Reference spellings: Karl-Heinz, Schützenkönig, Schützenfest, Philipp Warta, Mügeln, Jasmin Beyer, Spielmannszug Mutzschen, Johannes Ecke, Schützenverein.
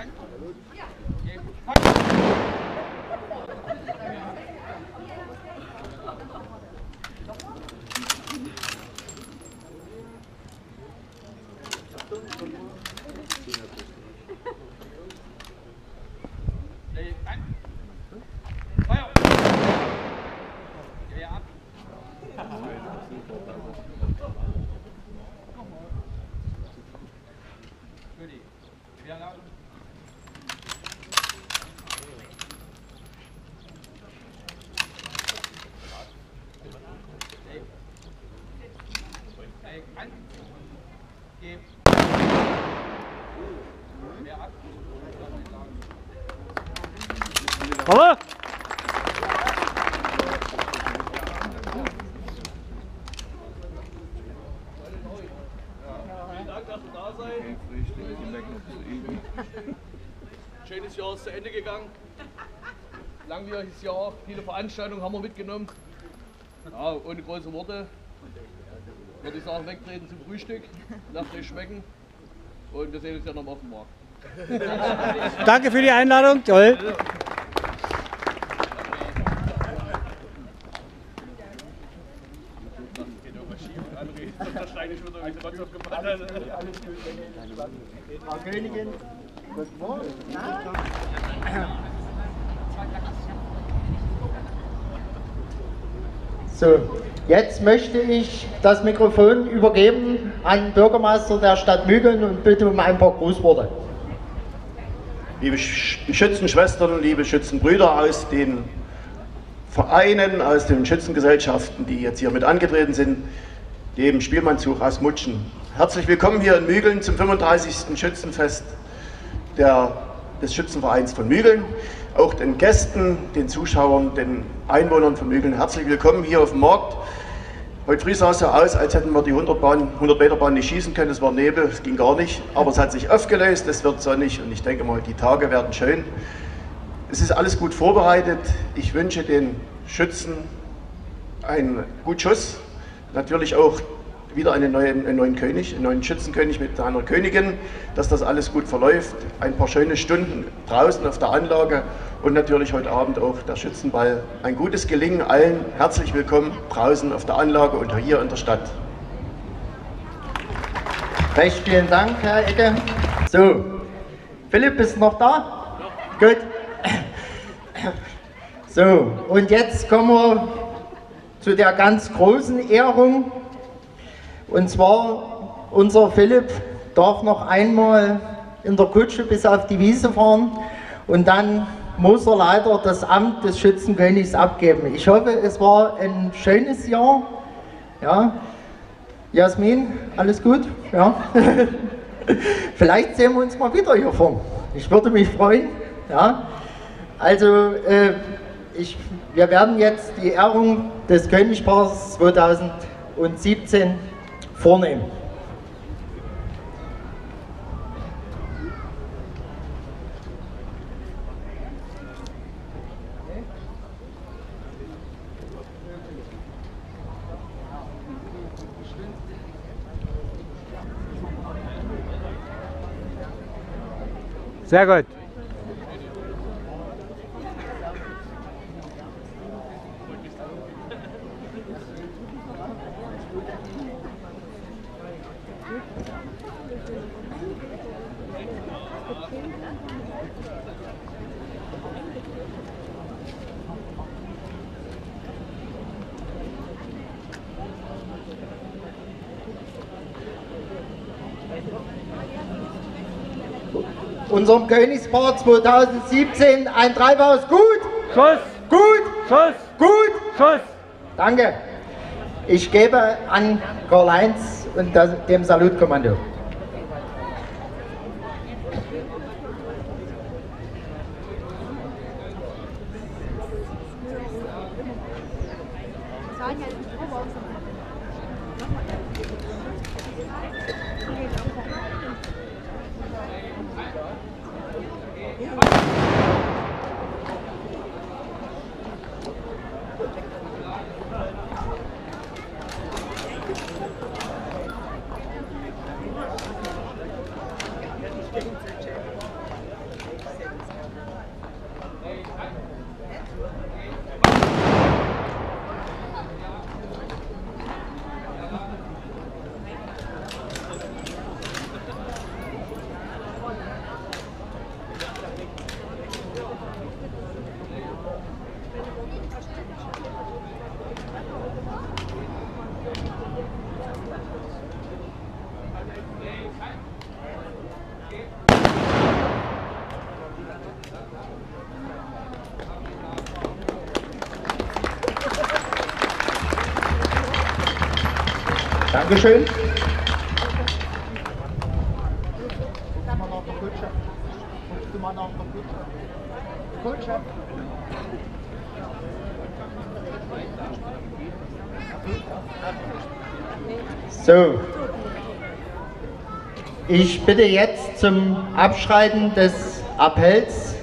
Hallo? Vielen Dank, dass ihr da seid. Schönes Jahr ist zu Ende gegangen. Langwieriges Jahr, viele Veranstaltungen haben wir mitgenommen. Ja, ohne große Worte. Würde ich sagen, wegtreten zum Frühstück. Lasst euch schmecken. Und wir sehen uns ja nochmal auf dem Markt. Danke für die Einladung. Toll. Frau Königin, guten Morgen. So, jetzt möchte ich das Mikrofon übergeben an den Bürgermeister der Stadt Mügeln und bitte um ein paar Grußworte. Liebe Schützenschwestern, liebe Schützenbrüder aus den Vereinen, aus den Schützengesellschaften, die jetzt hier mit angetreten sind, dem Spielmannszug aus Mutzschen. Herzlich willkommen hier in Mügeln zum 35. Schützenfest des Schützenvereins von Mügeln. Auch den Gästen, den Zuschauern, den Einwohnern von Mügeln herzlich willkommen hier auf dem Markt. Heute früh sah es so aus, als hätten wir die 100-Meter-Bahn nicht schießen können. Es war Nebel, es ging gar nicht. Aber es hat sich aufgelöst, es wird sonnig und ich denke mal, die Tage werden schön. Es ist alles gut vorbereitet. Ich wünsche den Schützen einen guten Schuss. Natürlich auch wieder einen neuen König, einen neuen Schützenkönig mit einer Königin, dass das alles gut verläuft. Ein paar schöne Stunden draußen auf der Anlage und natürlich heute Abend auch der Schützenball. Ein gutes Gelingen allen. Herzlich willkommen draußen auf der Anlage und hier in der Stadt. Recht vielen Dank, Herr Ecke. So, Philipp, bist du noch da? Ja. Gut. So, und jetzt kommen wir zu der ganz großen Ehrung, und zwar unser Philipp darf noch einmal in der Kutsche bis auf die Wiese fahren und dann muss er leider das Amt des Schützenkönigs abgeben. Ich hoffe, es war ein schönes Jahr. Ja. Jasmin, alles gut? Ja. Vielleicht sehen wir uns mal wieder hier vorne. Ich würde mich freuen. Ja. Also, wir werden jetzt die Ehrung des Königspaars 2017 vornehmen. Sehr gut. Unserem Königspaar 2017 ein Treibhaus. Gut! Schuss! Gut! Schuss! Gut! Schuss! Danke! Ich gebe an Karl-Heinz und dem Salutkommando. Dankeschön. So, ich bitte jetzt zum Abschreiten des Appells.